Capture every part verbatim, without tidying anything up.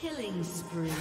Killing spree.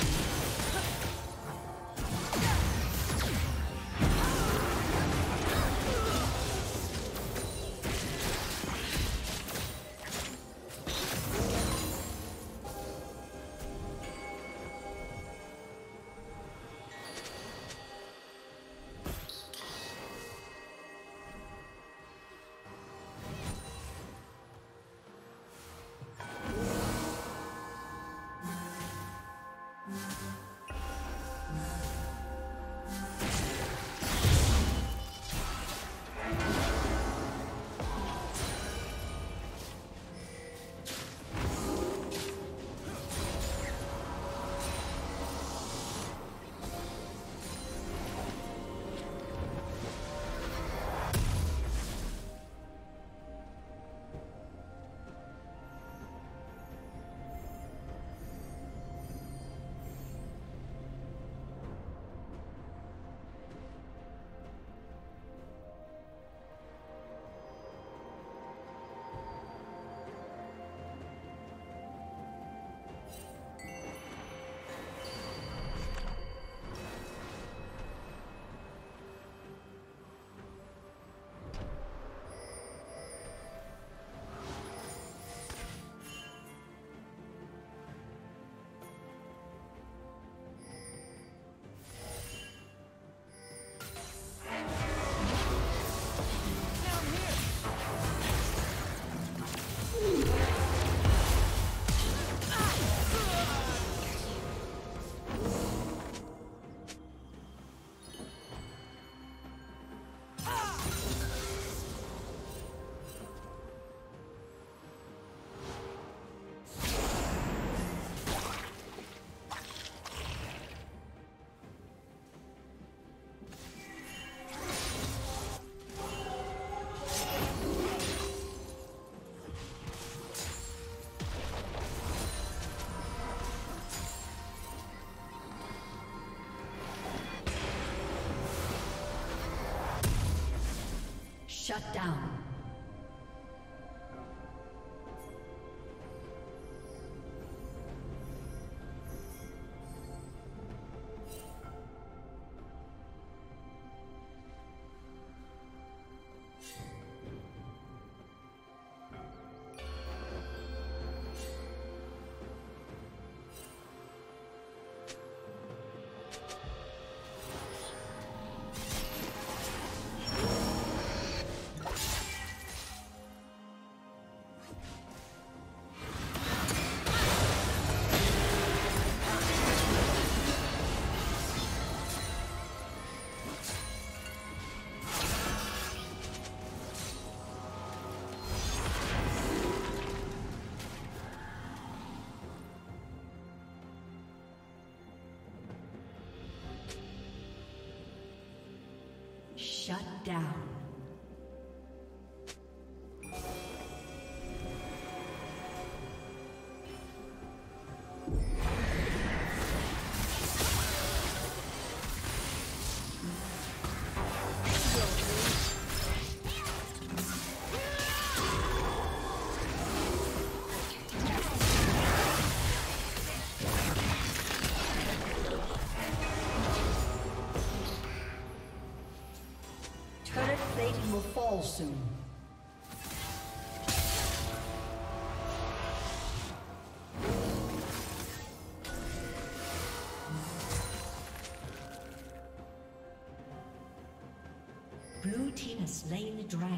Shut down. Shut down. soon. Blue team has slain the dragon.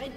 Red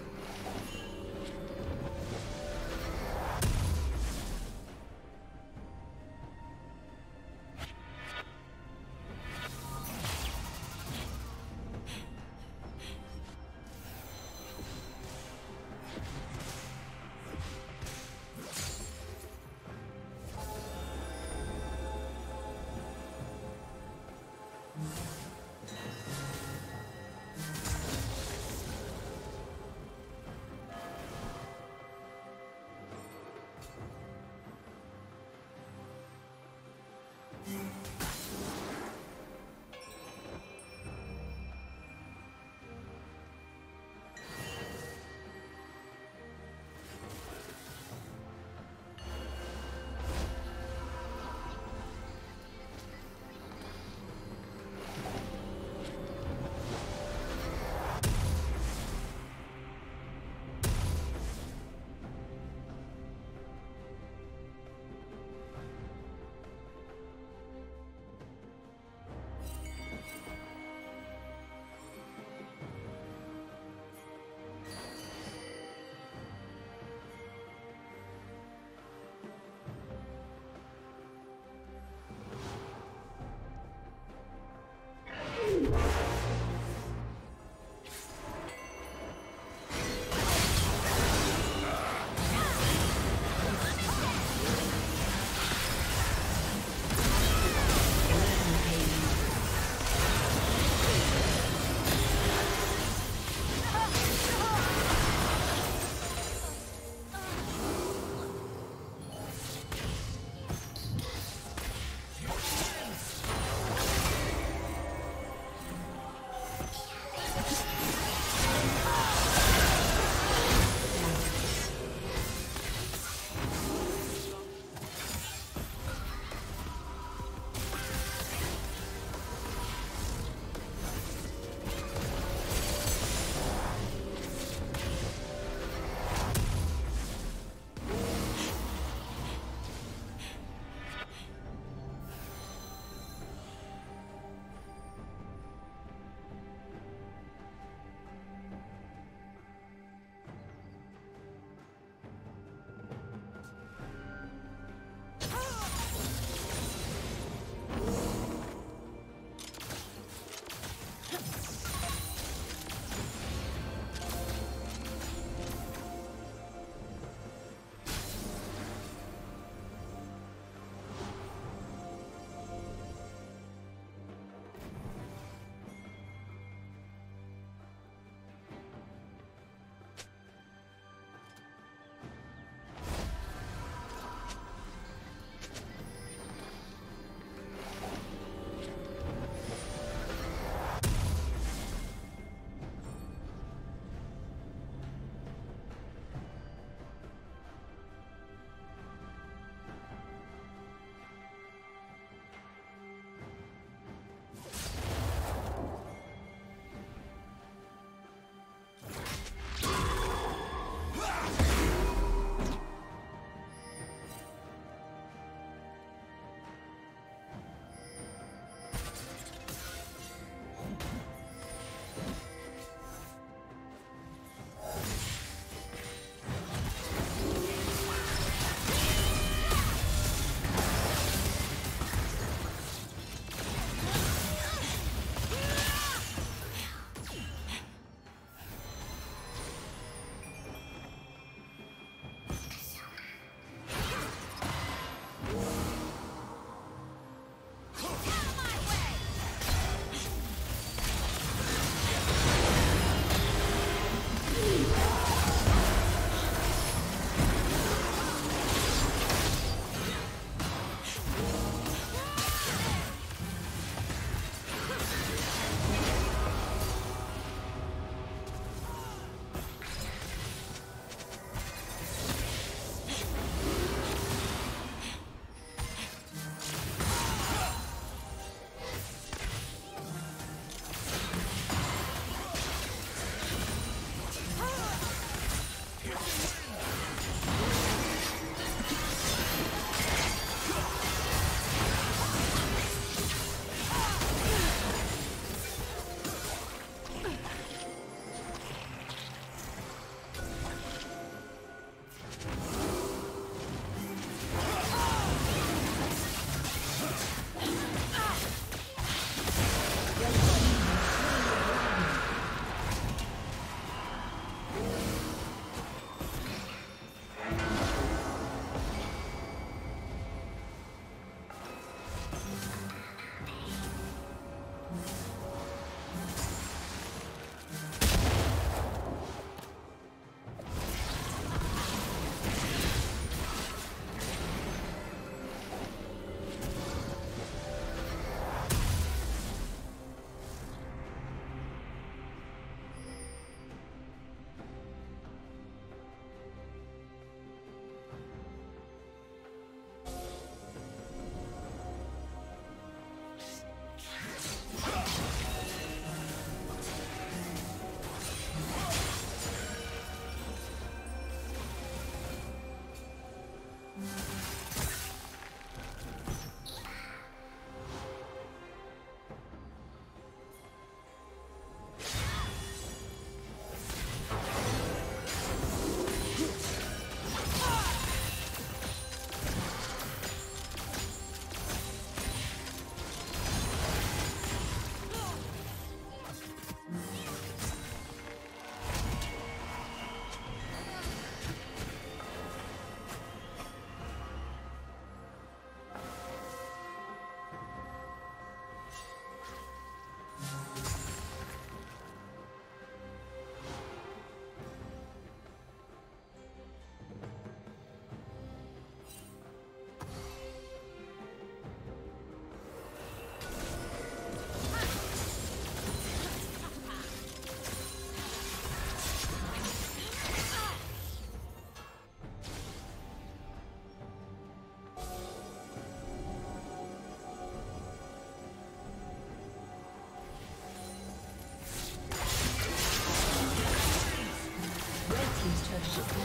Yes.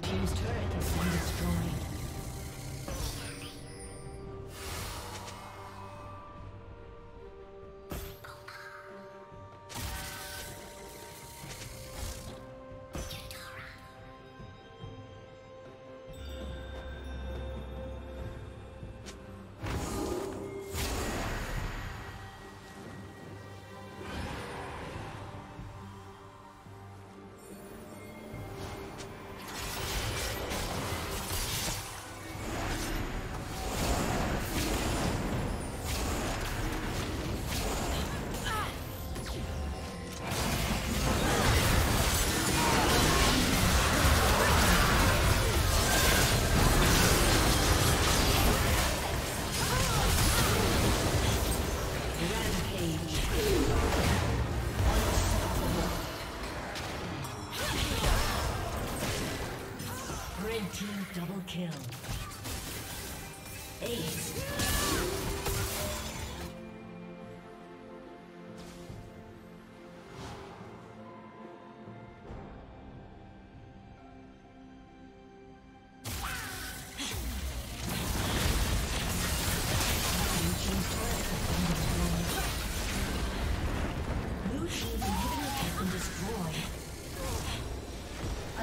Blue team's turret has been destroyed.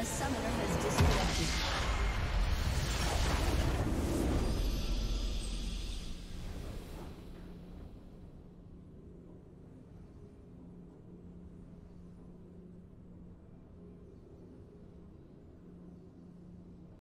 Summoner